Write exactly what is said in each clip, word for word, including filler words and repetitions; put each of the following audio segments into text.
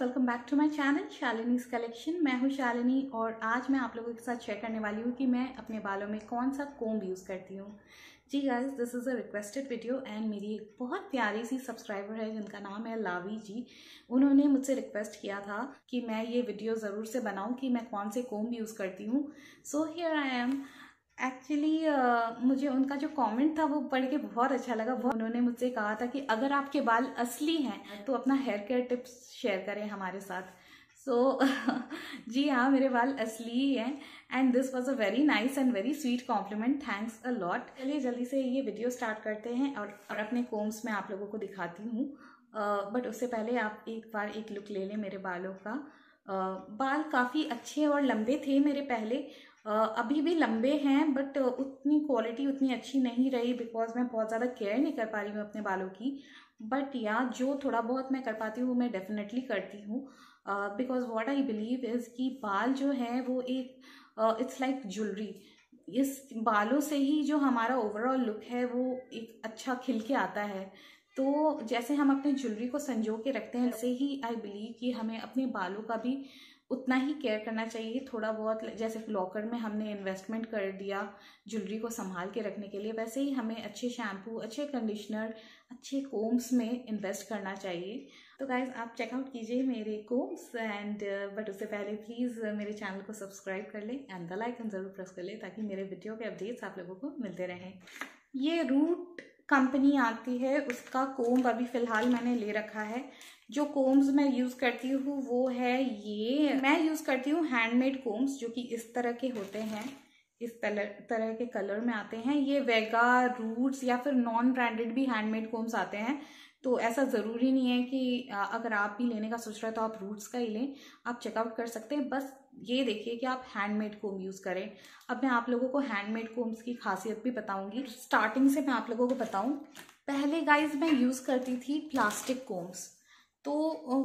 Welcome back to my channel Shalini's collection. मैं हूँ शालिनी और आज मैं आप लोगों के साथ शेयर करने वाली हूँ कि मैं अपने बालों में कौन सा कोम्ब यूज़ करती हूँ। जी guys, this is a requested video and मेरी एक बहुत प्यारी सी सब्सक्राइबर है जिनका नाम है लावी जी। उन्होंने मुझसे रिक्वेस्ट किया था कि मैं ये वीडियो ज़रूर से बनाऊँ कि मैं कौन से कोम्ब यूज़ करती हूँ। So here I am. Actually uh, मुझे उनका जो कमेंट था वो पढ़ के बहुत अच्छा लगा। उन्होंने मुझसे कहा था कि अगर आपके बाल असली हैं तो अपना हेयर केयर टिप्स शेयर करें हमारे साथ। सो so, जी हाँ, मेरे बाल असली ही हैं and this was a very nice and very sweet compliment, thanks a lot. चलिए जल्दी से ये वीडियो स्टार्ट करते हैं और, और अपने कोम्स मैं आप लोगों को दिखाती हूँ। बट uh, उससे पहले आप एक बार एक लुक ले लें मेरे बालों का। uh, बाल काफ़ी अच्छे और लंबे थे मेरे पहले, Uh, अभी भी लंबे हैं बट उतनी क्वालिटी उतनी अच्छी नहीं रही बिकॉज मैं बहुत ज़्यादा केयर नहीं कर पा रही हूँ अपने बालों की। बट या जो थोड़ा बहुत मैं कर पाती हूँ वो मैं डेफिनेटली करती हूँ because what I believe is कि बाल जो है वो एक इट्स लाइक ज्वेलरी। इस बालों से ही जो हमारा ओवरऑल लुक है वो एक अच्छा खिल के आता है। तो जैसे हम अपने ज्वेलरी को संजो के रखते हैं वैसे ही आई बिलीव कि हमें अपने बालों का भी उतना ही केयर करना चाहिए। थोड़ा बहुत जैसे लॉकर में हमने इन्वेस्टमेंट कर दिया ज्वेलरी को संभाल के रखने के लिए, वैसे ही हमें अच्छे शैम्पू, अच्छे कंडीशनर, अच्छे कोम्स में इन्वेस्ट करना चाहिए। तो गाइज आप चेकआउट कीजिए मेरे कोम्स एंड बट उससे पहले प्लीज़ मेरे चैनल को सब्सक्राइब कर लें एंड द लाइक आइकन ज़रूर प्रेस कर लें ताकि मेरे वीडियो के अपडेट्स आप लोगों को मिलते रहें। ये रूट कंपनी आती है, उसका कोम्ब अभी फ़िलहाल मैंने ले रखा है। जो कोम्ब्स मैं यूज़ करती हूँ वो है ये। मैं यूज़ करती हूँ हैंडमेड कोम्ब्स जो कि इस तरह के होते हैं, इस तरह के कलर में आते हैं। ये वेगा, रूट्स या फिर नॉन ब्रांडेड भी हैंडमेड कोम्ब्स आते हैं। तो ऐसा ज़रूरी नहीं है कि अगर आप भी लेने का सोच रहे हो तो आप रूट्स का ही लें, आप चेकआउट कर सकते हैं। बस ये देखिए कि आप हैंडमेड कोम्ब यूज़ करें। अब मैं आप लोगों को हैंडमेड कोम्ब्स की खासियत भी बताऊंगी। स्टार्टिंग से मैं आप लोगों को बताऊं, पहले गाइज मैं यूज़ करती थी प्लास्टिक कोम्ब्स। तो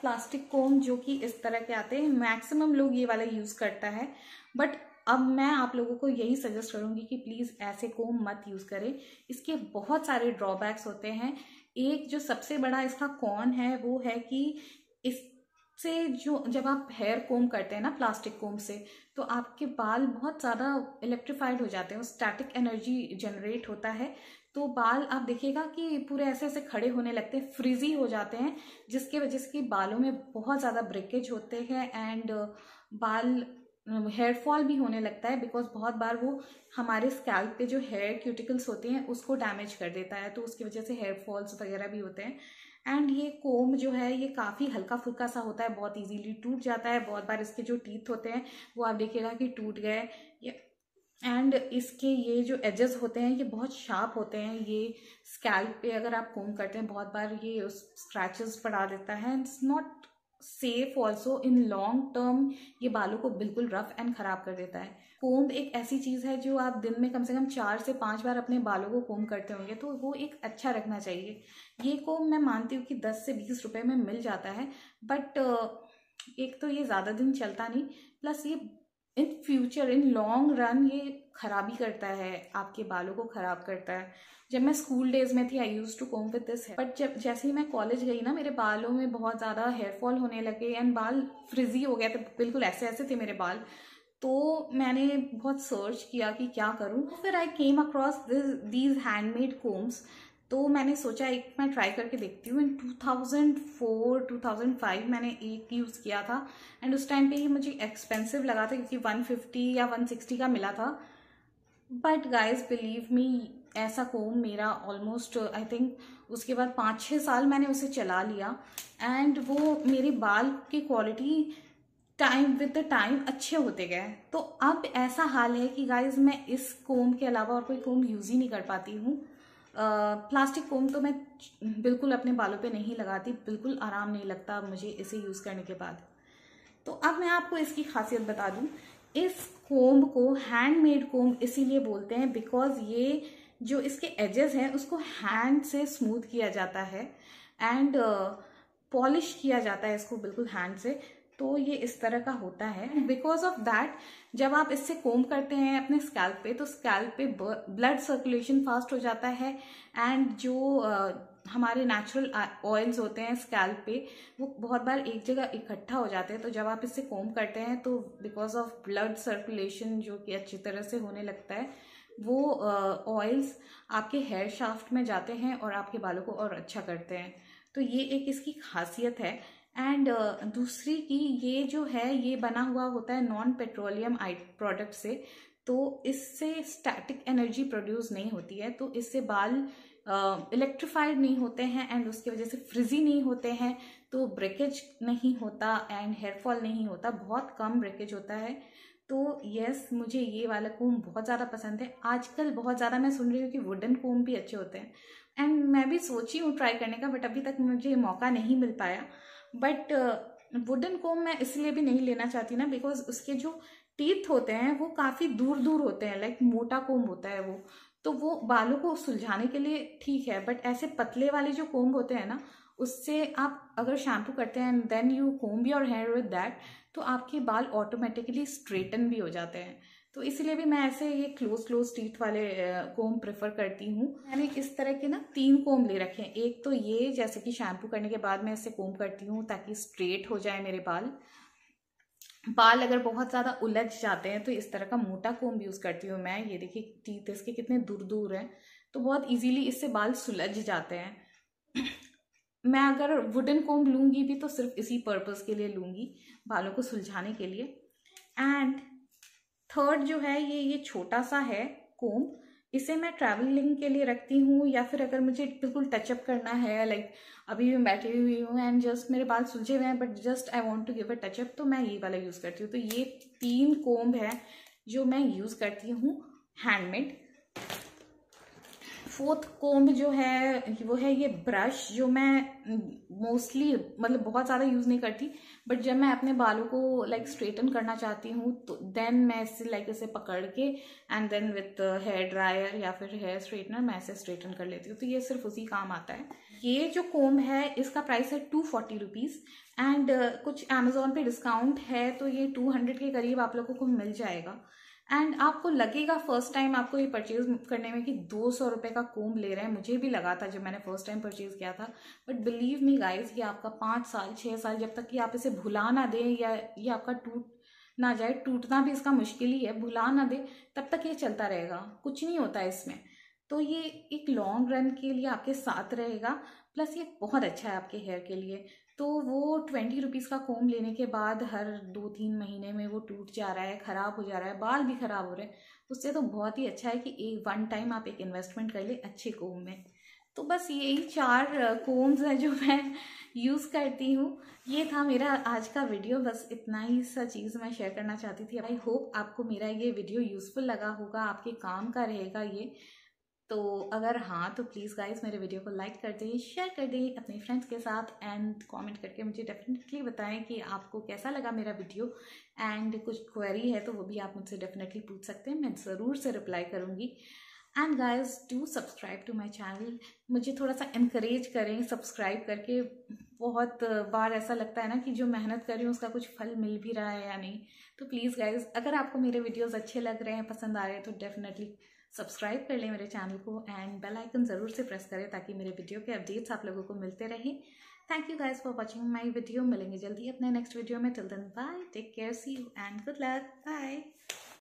प्लास्टिक कोम्ब जो कि इस तरह के आते हैं, मैक्सिमम लोग ये वाला यूज़ करता है। बट अब मैं आप लोगों को यही सजेस्ट करूंगी कि प्लीज़ ऐसे कोम्ब मत यूज़ करें। इसके बहुत सारे ड्रॉबैक्स होते हैं। एक जो सबसे बड़ा इसका कॉन है वो है कि इससे जो जब आप हेयर कोम्ब करते हैं ना प्लास्टिक कोम्ब से, तो आपके बाल बहुत ज़्यादा इलेक्ट्रिफाइड हो जाते हैं, स्टैटिक एनर्जी जनरेट होता है। तो बाल आप देखिएगा कि पूरे ऐसे ऐसे खड़े होने लगते हैं, फ्रिजी हो जाते हैं, जिसके वजह से बालों में बहुत ज़्यादा ब्रेकेज होते हैं एंड बाल हेयरफॉल भी होने लगता है बिकॉज बहुत बार वो हमारे स्कैल्प पे जो हेयर क्यूटिकल्स होते हैं उसको डैमेज कर देता है। तो उसकी वजह से हेयरफॉल्स वगैरह भी होते हैं। एंड ये कोम्ब जो है ये काफ़ी हल्का फुल्का सा होता है, बहुत इजीली टूट जाता है। बहुत बार इसके जो टीथ होते हैं वो आप देखिएगा कि टूट गए, एंड इसके ये जो एजेस होते हैं ये बहुत शार्प होते हैं। ये स्कैल्प पे अगर आप कोम्ब करते हैं बहुत बार ये स्क्रैचेस पड़ा देता है। It's not safe also in long term, ये बालों को बिल्कुल रफ एंड ख़राब कर देता है। कोम्ब एक ऐसी चीज़ है जो आप दिन में कम से कम चार से पाँच बार अपने बालों को कोम्ब करते होंगे, तो वो एक अच्छा रखना चाहिए। ये कोम्ब मैं मानती हूँ कि दस से बीस रुपए में मिल जाता है, बट एक तो ये ज़्यादा दिन चलता नहीं, प्लस ये in future in long run ये ख़राबी करता है, आपके बालों को ख़राब करता है। जब मैं स्कूल डेज में थी I used to comb with this, but जब जैसे ही मैं कॉलेज गई ना मेरे बालों में बहुत ज़्यादा हेयरफॉल होने लगे एंड बाल फ्रिजी हो गए थे, बिल्कुल ऐसे ऐसे थे मेरे बाल। तो मैंने बहुत सर्च किया कि क्या करूं, फिर I came across this these handmade combs. तो मैंने सोचा एक मैं ट्राई करके देखती हूँ। In two thousand four two thousand five मैंने एक यूज़ किया था एंड उस टाइम पे ही मुझे एक्सपेंसिव लगा था क्योंकि वन फिफ्टी या वन सिक्सटी का मिला था। बट गाइज बिलीव मी, ऐसा कोम्ब मेरा ऑलमोस्ट आई थिंक उसके बाद पाँच छः साल मैंने उसे चला लिया एंड वो मेरे बाल की quality time with the time अच्छे होते गए। तो अब ऐसा हाल है कि गाइज मैं इस कोम्ब के अलावा और कोई कोम्ब यूज़ ही नहीं कर पाती हूँ। प्लास्टिक uh, कोम्ब तो मैं बिल्कुल अपने बालों पे नहीं लगाती, बिल्कुल आराम नहीं लगता मुझे इसे यूज़ करने के बाद। तो अब मैं आपको इसकी खासियत बता दूं। इस कोम्ब को हैंडमेड कोम्ब इसीलिए बोलते हैं बिकॉज ये जो इसके एजेस हैं उसको हैंड से स्मूथ किया जाता है एंड पॉलिश uh, किया जाता है इसको बिल्कुल हैंड से। तो ये इस तरह का होता है। बिकॉज ऑफ दैट जब आप इससे कोम्ब करते हैं अपने स्कैल्प पे तो स्कैल्प पे ब्लड सर्कुलेशन फास्ट हो जाता है एंड जो हमारे नेचुरल ऑयल्स होते हैं स्कैल्प पे, वो बहुत बार एक जगह इकट्ठा हो जाते हैं, तो जब आप इससे कोम करते हैं तो बिकॉज ऑफ ब्लड सर्कुलेशन जो कि अच्छी तरह से होने लगता है, वो ऑयल्स आपके हेयर शाफ्ट में जाते हैं और आपके बालों को और अच्छा करते हैं। तो ये एक इसकी खासियत है। एंड uh, दूसरी की ये जो है ये बना हुआ होता है नॉन पेट्रोलियम प्रोडक्ट से, तो इससे स्टैटिक एनर्जी प्रोड्यूस नहीं होती है, तो इससे बाल इलेक्ट्रीफाइड uh, नहीं होते हैं एंड उसकी वजह से फ्रिजी नहीं होते हैं, तो ब्रेकेज नहीं होता एंड हेयरफॉल नहीं होता, बहुत कम ब्रेकेज होता है। तो येस, मुझे ये वाला कोम बहुत ज़्यादा पसंद है। आजकल बहुत ज़्यादा मैं सुन रही हूँ कि वुडन कोम भी अच्छे होते हैं एंड मैं भी सोची हूँ ट्राई करने का, बट अभी तक मुझे मौका नहीं मिल पाया। बट वुडन कोम मैं इसलिए भी नहीं लेना चाहती ना, बिकॉज उसके जो टीथ होते हैं वो काफ़ी दूर दूर होते हैं, लाइक मोटा कोम होता है वो, तो वो बालों को सुलझाने के लिए ठीक है। बट ऐसे पतले वाले जो कोम होते हैं ना, उससे आप अगर शैम्पू करते हैं and then you comb your hair with that, तो आपके बाल ऑटोमेटिकली स्ट्रेटन भी हो जाते हैं। तो इसलिए भी मैं ऐसे ये क्लोज क्लोज टीथ वाले कोम प्रेफर करती हूँ। मैंने इस तरह के ना तीन कोम ले रखे हैं। एक तो ये, जैसे कि शैम्पू करने के बाद मैं ऐसे कोम करती हूँ ताकि स्ट्रेट हो जाए मेरे बाल। बाल अगर बहुत ज़्यादा उलझ जाते हैं तो इस तरह का मोटा कोम यूज़ करती हूँ मैं। ये देखिए टीथ इसके कितने दूर दूर हैं, तो बहुत इजीली इससे बाल सुलझ जाते हैं। मैं अगर वुडन कोम लूँगी भी तो सिर्फ इसी पर्पज़ के लिए लूँगी, बालों को सुलझाने के लिए। एंड थर्ड जो है ये ये छोटा सा है कोम, इसे मैं ट्रैवलिंग के लिए रखती हूँ, या फिर अगर मुझे बिल्कुल टचअप करना है, लाइक अभी मैं बैठी हुई हूँ एंड जस्ट मेरे बाल सुलझे हुए हैं but just I want to give a touch-up, तो मैं ये वाला यूज़ करती हूँ। तो ये तीन कोम है जो मैं यूज़ करती हूँ हैंडमेड। फोर्थ कोम जो है वो है ये ब्रश, जो मैं मोस्टली मतलब बहुत ज़्यादा यूज़ नहीं करती, बट जब मैं अपने बालों को लाइक स्ट्रेटन करना चाहती हूँ तो देन मैं इसे लाइक इसे पकड़ के and then with hair dryer या फिर हेयर स्ट्रेटनर मैं इसे स्ट्रेटन कर लेती हूँ। तो ये सिर्फ उसी काम आता है। ये जो कोम है इसका प्राइस है टू फोर्टी रुपीज़ एंड कुछ अमेजोन पे डिस्काउंट है, तो ये टू हंड्रेड के करीब आप लोगों को मिल जाएगा। एंड आपको लगेगा फर्स्ट टाइम आपको ये परचेज करने में कि दो सौ रुपये का कोम ले रहे हैं, मुझे भी लगा था जब मैंने फर्स्ट टाइम परचेज किया था, बट बिलीव मी गाइज ये आपका पाँच साल छः साल जब तक कि आप इसे भुला ना दें या ये आपका टूट ना जाए, टूटना भी इसका मुश्किल ही है, भुला ना दें तब तक ये चलता रहेगा, कुछ नहीं होता इसमें। तो ये एक लॉन्ग रन के लिए आपके साथ रहेगा, प्लस ये बहुत अच्छा है आपके हेयर के लिए। तो वो ट्वेंटी रुपीज़ का कोम लेने के बाद हर दो तीन महीने में वो टूट जा रहा है, ख़राब हो जा रहा है, बाल भी ख़राब हो रहे हैं, उससे तो बहुत ही अच्छा है कि एक वन टाइम आप एक इन्वेस्टमेंट कर ले अच्छे कोम में। तो बस यही चार कोम्स हैं जो मैं यूज़ करती हूँ। ये था मेरा आज का वीडियो, बस इतना ही सा चीज़ मैं शेयर करना चाहती थी। आई होप आपको मेरा ये वीडियो यूज़फुल लगा होगा, आपके काम का रहेगा ये। तो अगर हाँ तो प्लीज़ गाइज मेरे वीडियो को लाइक कर दें, शेयर कर दें अपने फ्रेंड्स के साथ एंड कमेंट करके मुझे डेफिनेटली बताएं कि आपको कैसा लगा मेरा वीडियो। एंड कुछ क्वेरी है तो वो भी आप मुझसे डेफिनेटली पूछ सकते हैं, मैं ज़रूर से रिप्लाई करूँगी। And guys do subscribe to my channel, मुझे थोड़ा सा इनकरेज करें सब्सक्राइब करके। बहुत बार ऐसा लगता है ना कि जो मेहनत कर रही हूँ उसका कुछ फल मिल भी रहा है या नहीं, तो प्लीज़ गाइज अगर आपको मेरे वीडियोज़ अच्छे लग रहे हैं, पसंद आ रहे हैं, तो डेफिनेटली सब्सक्राइब कर लें मेरे चैनल को एंड बेल आइकन ज़रूर से प्रेस करें ताकि मेरे वीडियो के अपडेट्स आप लोगों को मिलते रहें। Thank you guys for watching my video, मिलेंगे जल्दी अपने नेक्स्ट वीडियो में। Till then bye, take care, see you and good luck, bye.